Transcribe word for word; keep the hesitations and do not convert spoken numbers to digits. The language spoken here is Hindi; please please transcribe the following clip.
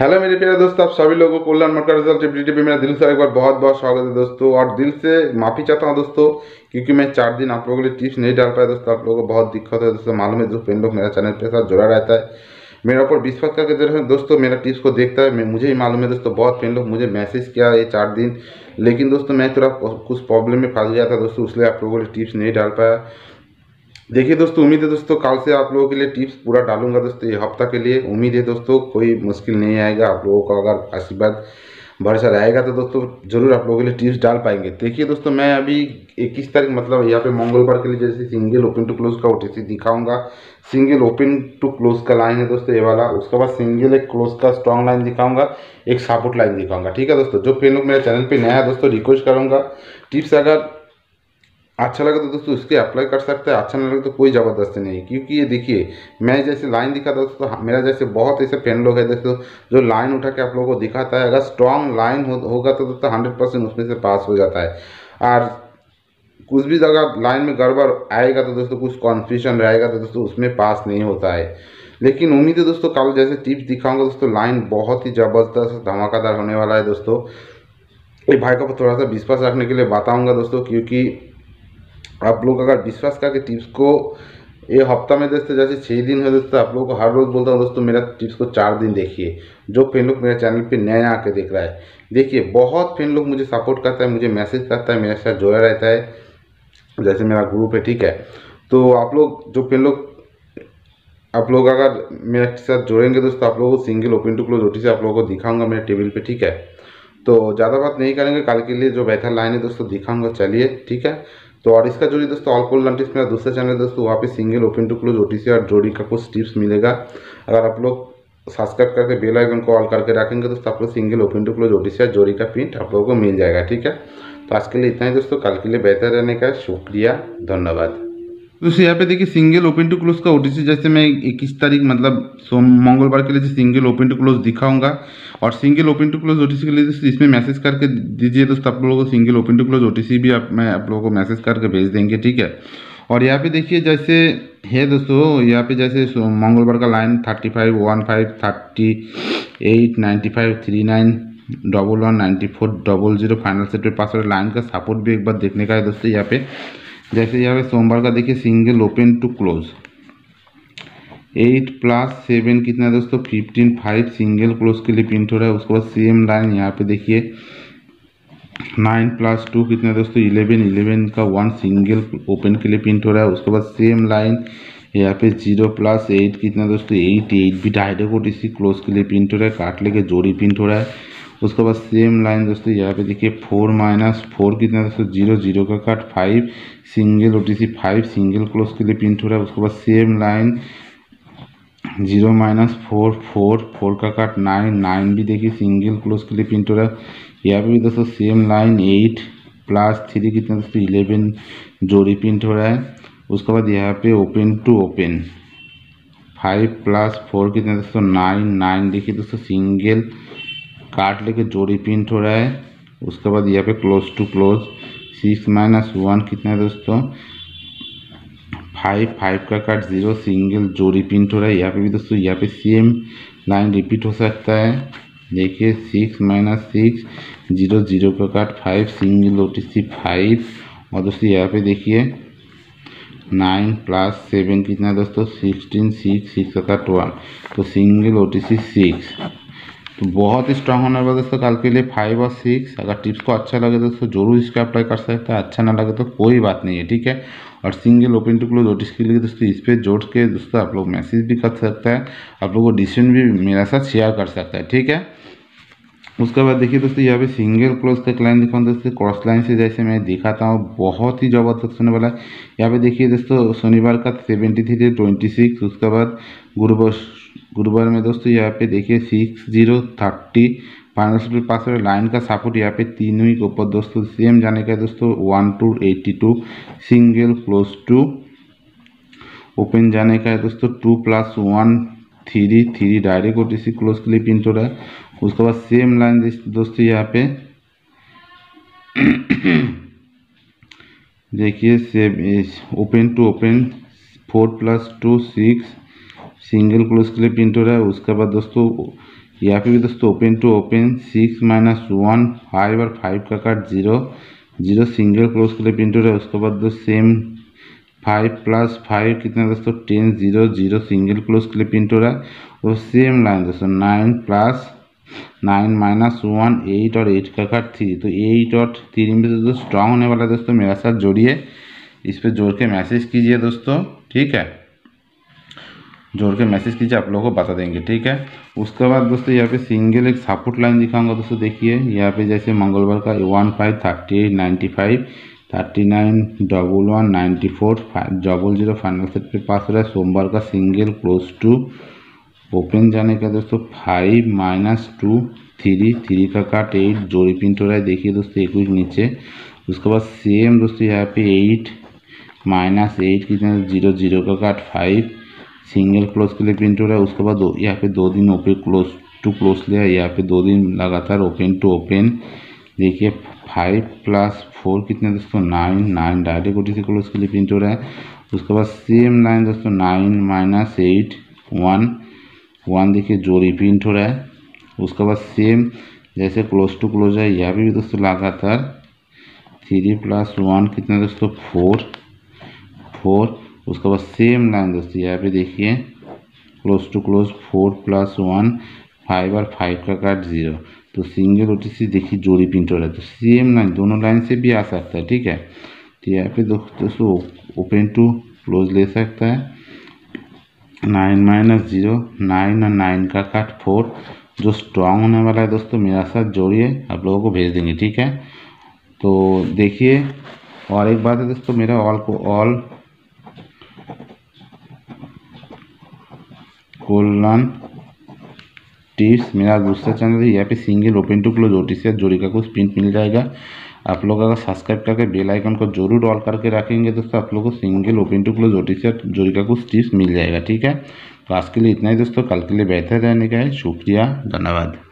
हेलो मेरे प्यारे दोस्तों, आप सभी लोगों को कल्याण मटका रिजल्ट वीडियो पे मेरा दिल से एक बार बहुत बहुत स्वागत है दोस्तों। और दिल से माफ़ी चाहता हूं दोस्तों, क्योंकि मैं चार दिन आप लोगों के लिए टिप्स नहीं डाल पाया दोस्तों। आप लोगों को बहुत दिक्कत है दोस्तों, मालूम है दोस्तों। इन लोग मेरा चैनल के साथ जुड़ा रहता है, मेरे ऊपर विश्वास करके जरूर दोस्तों मेरा टिप्स को देखता है। मैं मुझे ही मालूम है दोस्तों, बहुत फ्रेंड लोग मुझे मैसेज किया ये चार दिन, लेकिन दोस्तों मैं थोड़ा कुछ प्रॉब्लम में फंस गया था दोस्तों, इसलिए आप लोगों के लिए टिप्स नहीं डाल पाया। देखिए दोस्तों, उम्मीद है दोस्तों कल से आप लोगों के लिए टिप्स पूरा डालूंगा दोस्तों, ये हफ्ता के लिए। उम्मीद है दोस्तों कोई मुश्किल नहीं आएगा, आप लोगों का अगर आशीर्वाद भरोसा रहेगा तो दोस्तों जरूर आप लोगों के लिए टिप्स डाल पाएंगे। देखिए दोस्तों, मैं अभी इक्कीस तारीख मतलब यहाँ पे मंगलवार के लिए जैसे सिंगल ओपन टू क्लोज का ओटीसी दिखाऊंगा। सिंगल ओपन टू क्लोज का लाइन है दोस्तों ये वाला, उसके बाद सिंगल एक क्लोज का स्ट्रॉन्ग लाइन दिखाऊंगा, एक सपोर्ट लाइन दिखाऊंगा। ठीक है दोस्तों, जो फ्रेंड लोग मेरे चैनल पर नया है दोस्तों, रिक्वेस्ट करूँगा टिप्स अगर अच्छा लगे तो दोस्तों इसके अप्लाई कर सकते हैं, अच्छा नहीं लगे तो कोई ज़बरदस्ती नहीं। क्योंकि ये देखिए मैं जैसे लाइन दिखा दोस्तों, मेरा जैसे बहुत ऐसे फ्रेंड लोग हैं दोस्तों जो लाइन उठा के आप लोगों को दिखाता है, अगर स्ट्रॉन्ग लाइन हो, होगा तो दोस्तों हंड्रेड परसेंट उसमें से पास हो जाता है। और कुछ भी अगर लाइन में गड़बड़ आएगा तो दोस्तों कुछ कन्फ्यूजन रहेगा तो दोस्तों उसमें पास नहीं होता है। लेकिन उम्मीद है दोस्तों कल जैसे टिप्स दिखाऊँगा दोस्तों, लाइन बहुत ही ज़बरदस्त धमाकेदार होने वाला है दोस्तों। ये भाई को थोड़ा सा विश्वास रखने के लिए बताऊँगा दोस्तों, क्योंकि आप लोग अगर विश्वास करके टिप्स को ये हफ्ता में दोस्तों जैसे छः दिन है दोस्तों, आप लोगों को हर रोज़ बोलता हूँ दोस्तों मेरा टिप्स को चार दिन देखिए। जो फ्रेंड लोग मेरे चैनल पे नया आके देख रहा है, देखिए बहुत फ्रेंड लोग मुझे सपोर्ट करता है, मुझे मैसेज करता है, मेरे साथ जुड़ा रहता है, जैसे मेरा ग्रुप है। ठीक है, तो आप लोग जो फ्रेंड लोग आप लोग अगर मेरे साथ जुड़ेंगे दोस्तों, आप लोगों को single open to close OTC आप लोगों को दिखाऊँगा मेरे टेबल पर। ठीक है, तो ज़्यादा बात नहीं करेंगे, कल के लिए जो बेहतर लाइन है दोस्तों दिखाऊँगा। चलिए ठीक है, तो और इसका जोड़ी दोस्तों ऑल कल्याण टिप्स मेरा दूसरा चैनल है दोस्तों, वहाँ पे single open to close OTC और जोड़ी का कुछ टिप्स मिलेगा। अगर आप लोग सब्सक्राइब करके बेल आइकन को ऑल करके रखेंगे दोस्तों, आप लोग single open to close OTC और जोड़ी का प्रिंट आप लोगों को मिल जाएगा। ठीक है, तो आज के लिए इतना ही दोस्तों, कल के लिए बेहतर रहने का शुक्रिया, धन्यवाद। दोस्तों यहाँ पे देखिए सिंगल ओपन टू क्लोज का ओटीसी जैसे मैं इक्कीस तारीख मतलब सोम मंगलवार के लिए सिंगल ओपन टू क्लोज दिखाऊंगा, और single open to close OTC के लिए दोस्तों इसमें मैसेज करके दीजिए दोस्तों, आप लोगों को single open to close OTC भी आप मैं आप लोगों को मैसेज करके भेज देंगे। ठीक है, और यहाँ पे देखिए जैसे है दोस्तों, यहाँ पे जैसे मंगलवार का line thirty five one five thirty eight ninety five three nine double one ninety four double zero final set पे पास वाले लाइन का सपोर्ट भी एक बार देखने का है दोस्तों। यहाँ पे जैसे यहाँ पे सोमवार का देखिए single open to close eight plus seven कितना है दोस्तों फिफ्टीन फाइव सिंगल क्लोज के लिए प्रिंट हो रहा है। उसके बाद सेम लाइन यहाँ पे देखिए नाइन प्लस टू कितना है दोस्तों इलेवन इलेवन का वन सिंगल ओपन के लिए प्रिंट हो रहा है। उसके बाद सेम लाइन यहाँ पे जीरो प्लस एट कितना दोस्तों एट एट भी डायरेक्ट ओटीसी क्लोज के लिए प्रिंट हो रहा है, काट लेके जोड़ी प्रिंट हो रहा है। उसके बाद सेम लाइन दोस्तों यहाँ पे देखिए फोर माइनस फोर कितना दोस्तों जीरो जीरो का काट five single OTC five single close के लिए प्रिंट हो रहा है। उसके बाद same line zero minus four four four का काट नाइन नाइन भी देखिए सिंगल क्लोज के लिए प्रिंट हो रहा है। यहाँ पे भी दोस्तों same line eight plus three कितना दोस्तों इलेवन जोड़ी प्रिंट हो रहा है। उसके बाद यहाँ पे open to open five plus four कितना दोस्तों नाइन नाइन देखिए दोस्तों सिंगल काट लेके जोड़ी प्रिंट हो रहा है। उसके बाद यहाँ पे close to close six minus one कितना है दोस्तों फाइव फाइव का काट जीरो सिंगल जोड़ी प्रिंट हो रहा है। यहाँ पे भी दोस्तों यहाँ पे सेम लाइन रिपीट हो सकता है, देखिए six minus six zero zero का काट फाइव सिंगल ओटीसी फाइव। और दोस्तों यहाँ पे देखिए नाइन प्लस सेवन कितना है दोस्तों सिक्सटीन सिक्स सिक्स का काट वन तो सिंगल ओटीसी सिक्स। तो बहुत स्ट्रांग होने वाला दोस्तों कल के लिए फाइव और सिक्स। अगर टिप्स को अच्छा लगे दोस्तों जरूर इसका अप्लाई कर सकते हैं, अच्छा ना लगे तो कोई बात नहीं है। ठीक है, और single open to close OTC के लिए दोस्तों इस पर जोड़ के दोस्तों आप लोग मैसेज भी कर सकते हैं, आप लोगों को डिसीजन भी मेरे साथ शेयर कर सकता है। ठीक है, उसके बाद देखिए दोस्तों यहाँ पे सिंगल क्लोज का लाइन दिखाऊँ दोस्तों, क्रॉस लाइन से जैसे मैं दिखाता हूँ बहुत ही जबरदस्त होने वाला है। यहाँ पे देखिए दोस्तों शनिवार का सेवेंटी थ्री ट्वेंटी सिक्स उसके बाद गुरुवार गुरुवार में दोस्तों यहाँ पे देखिए सिक्स जीरो थर्टी फाइनल से पास वाले लाइन का सपोर्ट यहाँ पे तीन ही के ऊपर दोस्तों सेम जाने का दोस्तों one two eighty two single close to open जाने का है दोस्तों two plus one three three direct OTC close के लिए प्रिंट हो रहा है। उसके बाद सेम लाइन दोस्तों यहाँ पे देखिए same open to open four plus two six single close के लिए प्रिंट हो रहा है। उसके बाद दोस्तों यहाँ पे भी दोस्तों open to open six minus one five और फाइव का काट जीरो जीरो सिंगल क्लोज के लिए प्रिंट हो रहा है। उसके बाद दोस्तों सेम फाइव प्लस फाइव कितना दोस्तों ten zero zero single close के लिए प्रिंट हो रहा है। और सेम लाइन दोस्तों nine plus nine minus one eight और एट का काट थ्री, तो एट और थ्री में दोस्तों स्ट्रांग होने वाला है। दोस्तों मेरा साथ जोड़िए, इस पर जोड़ के मैसेज कीजिए दोस्तों, ठीक है, जोड़ के मैसेज कीजिए, आप लोगों को बता देंगे, ठीक है। उसके बाद दोस्तों यहाँ पे सिंगल एक सपोर्ट लाइन दिखाऊंगा दोस्तों, देखिए यहाँ पे जैसे मंगलवार का one five thirty eight ninety five thirty nine double one ninety four five double zero final set पे पास हो रहा है। सोमवार का सिंगल क्लोज टू ओपन जाने का दोस्तों five minus two three three का काट एट जोड़ी प्रिंट हो रहा है, देखिए दोस्तों एक कुछ नीचे। उसके बाद सेम दोस्तों यहाँ पे एट माइनस एट कितना जीरो जीरो का काट फाइव सिंगल क्लोज के लिए प्रिंट हो रहा है। उसके बाद दो यहाँ पे दो दिन ओपन क्लोज टू क्लोज लिया, यहाँ पे दो दिन लगातार ओपन टू ओपन, देखिए फाइव प्लस फोर कितने दोस्तों nine nine direct OTC close के लिए प्रिंट हो रहा है। उसके बाद सेम लाइन दोस्तों nine minus eight one one देखिए जोड़ी प्रिंट हो रहा है। उसके बाद सेम जैसे क्लोज टू क्लोज है, यहाँ पर भी दोस्तों लगातार थ्री प्लस वन कितना दोस्तों फोर फोर। उसके बाद सेम लाइन दोस्तों यहाँ पे देखिए close to close four plus one five और फाइव का काट जीरो, तो सिंगल ओटीसी देखिए जोड़ी प्रिंट हो रहा है। तो सेम लाइन दोनों लाइन से भी आ सकता है, ठीक है। तो यहाँ पे दोस्तों ओपन टू क्लोज ले सकता है। नाइन माइनस जीरो नाइन और नाइन का काट फोर, जो स्ट्रांग होने वाला है दोस्तों मेरा साथ जोड़िए, आप लोगों को भेज देंगे, ठीक है। तो देखिए और एक बात है दोस्तों, मेरा ऑल को ऑल कोलन टिप्स मेरा दूसरा चैनल है, यहाँ पे single open to close OTC जोड़ी का कुछ प्रिंट मिल जाएगा। आप लोग अगर सब्सक्राइब करके बेल आइकन को जरूर ऑल करके रखेंगे दोस्तों, आप लोगों को single open to close OTC जोड़ी का कुछ टिप्स मिल जाएगा, ठीक है। तो आज के लिए इतना ही दोस्तों, कल के लिए बेहतर रहने का है। शुक्रिया, धन्यवाद।